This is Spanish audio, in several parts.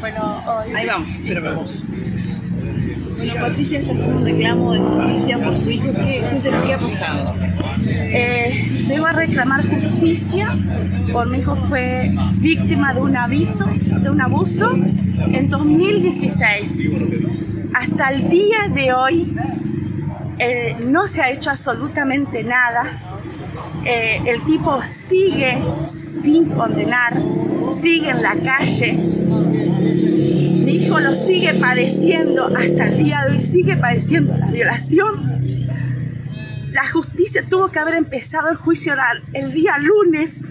Bueno, hoy... Ahí vamos, pero vamos. Bueno, Patricia está haciendo un reclamo de justicia por su hijo. Cuéntenos qué ha pasado. Vengo a reclamar justicia por mi hijo. Fue víctima de un abuso en 2016. Hasta el día de hoy no se ha hecho absolutamente nada. El tipo sigue sin condenar, sigue en la calle. Mi hijo lo sigue padeciendo hasta el día de hoy, sigue padeciendo la violación. La justicia tuvo que haber empezado el juicio oral el día lunes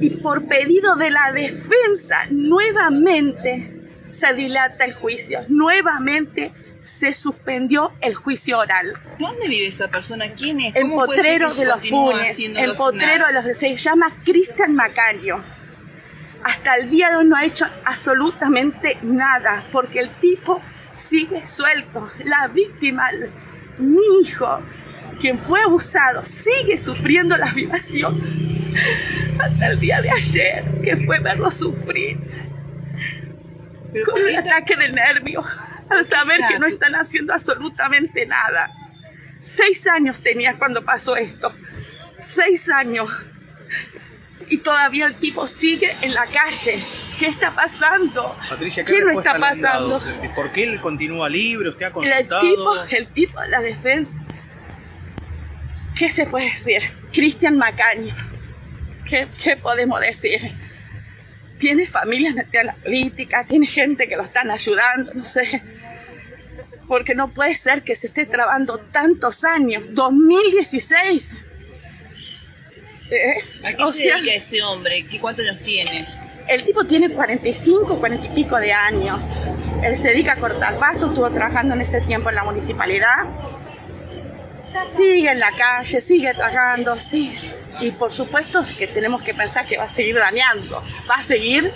y por pedido de la defensa nuevamente se dilata el juicio, nuevamente se suspendió el juicio oral. ¿Dónde vive esa persona? ¿Quién es? En Potrero de los Funes. En Potrero de los Funes. Se llama Cristian Macario. Hasta el día de hoy no ha hecho absolutamente nada, porque el tipo sigue suelto. La víctima, mi hijo, quien fue abusado, sigue sufriendo la violación. Hasta el día de ayer, que fue verlo sufrir con un ataque de nervios. Al saber que no están haciendo absolutamente nada. 6 años tenía cuando pasó esto. 6 años. Y todavía el tipo sigue en la calle. ¿Qué está pasando? Patricia, ¿qué no está pasando? ¿Por qué él continúa libre? ¿Usted ha consultado? El tipo de la defensa. ¿Qué se puede decir? Cristian Macaño. ¿Qué podemos decir? Tiene familias metidas en la política, tiene gente que lo están ayudando, no sé. Porque no puede ser que se esté trabando tantos años. 2016. ¿A qué se dedica ese hombre? ¿Cuánto nos tiene? El tipo tiene 45, 40 y pico de años. Él se dedica a cortar pasto, estuvo trabajando en ese tiempo en la municipalidad. Sigue en la calle, sigue trabajando, sí. Y por supuesto que tenemos que pensar que va a seguir dañando. Va a seguir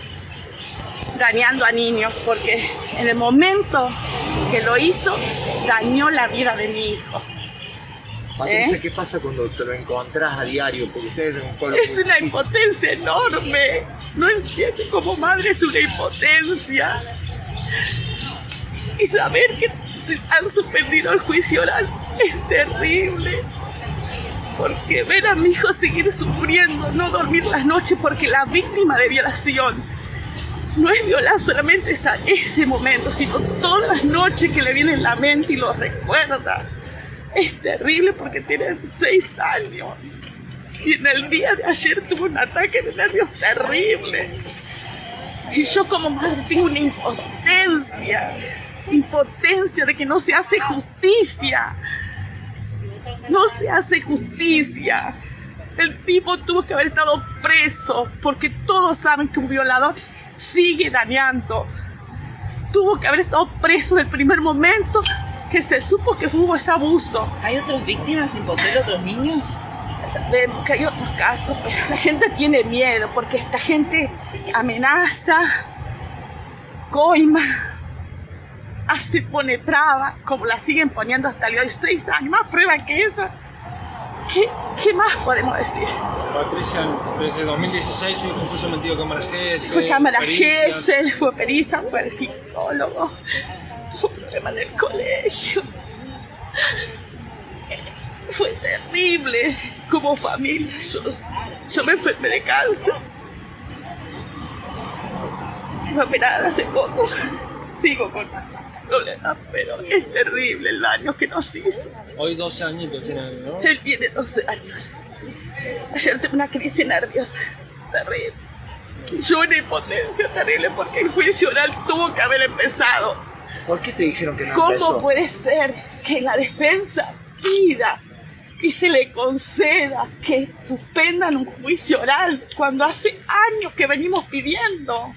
dañando a niños, porque en el momento que lo hizo, dañó la vida de mi hijo. Patricia, ¿qué pasa cuando te lo encontrás a diario? Porque ustedes es una impotencia enorme. No entiendo, como madre es una impotencia. Y saber que han suspendido el juicio oral es terrible. Porque ver a mi hijo seguir sufriendo, no dormir las noches, porque la víctima de violación no es violar solamente a ese momento, sino todas las noches que le viene en la mente y lo recuerda. Es terrible porque tiene 6 años y en el día de ayer tuvo un ataque de nervios terrible. Y yo como madre tengo una impotencia de que no se hace justicia. No se hace justicia. El tipo tuvo que haber estado preso, porque todos saben que un violador sigue dañando. Tuvo que haber estado preso del primer momento que se supo que hubo ese abuso. ¿Hay otras víctimas sin poder, otros niños? Sabemos que hay otros casos, pero la gente tiene miedo, porque esta gente amenaza, coima, así pone traba, como la siguen poniendo hasta el día de hoy. 6 años, más prueba que esa. ¿Qué más podemos decir? Patricia, desde 2016 su hijo fue sometido a Cámara Gessel. Fue Cámara Gessel, fue perita, fue psicólogo, fue problema del colegio. Fue terrible. Como familia, yo me enfermé de cáncer. Fue operada hace poco. Sigo con problemas, pero es terrible el daño que nos hizo. Hoy 12 añitos tiene, ¿no? Él tiene 12 años. Ayer tuve una crisis nerviosa, terrible. Yo una impotencia terrible porque el juicio oral tuvo que haber empezado. ¿Por qué te dijeron que no empezó? ¿Cómo puede ser que la defensa pida y se le conceda que suspendan un juicio oral cuando hace años que venimos pidiendo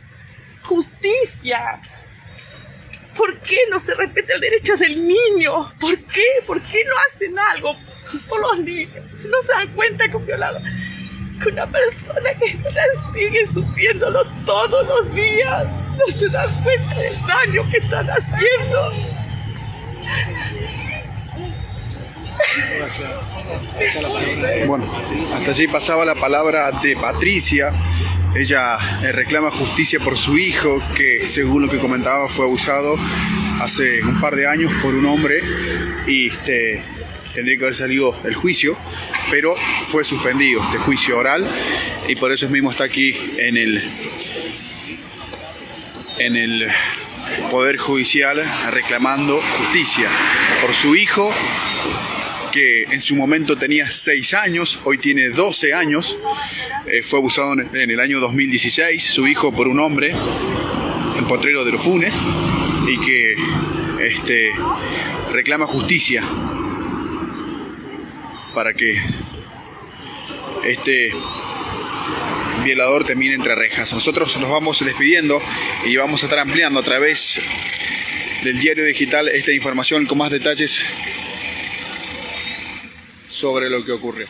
justicia? ¿Por qué no se respeta el derecho del niño? ¿Por qué? ¿Por qué no hacen algo por los niños? Si no se dan cuenta que un violador, que una persona que sigue sufriéndolo todos los días, no se dan cuenta del daño que están haciendo. Bueno, hasta allí pasaba la palabra de Patricia. Ella reclama justicia por su hijo, que según lo que comentaba fue abusado hace un par de años por un hombre y tendría que haber salido el juicio, pero fue suspendido este juicio oral y por eso mismo está aquí en el Poder Judicial reclamando justicia por su hijo, que en su momento tenía 6 años, hoy tiene 12 años, fue abusado en el año 2016, su hijo, por un hombre en Potrero de los Funes, y que reclama justicia para que este violador termine entre rejas. Nosotros nos vamos despidiendo y vamos a estar ampliando a través del diario digital esta información con más detalles sobre lo que ocurrió.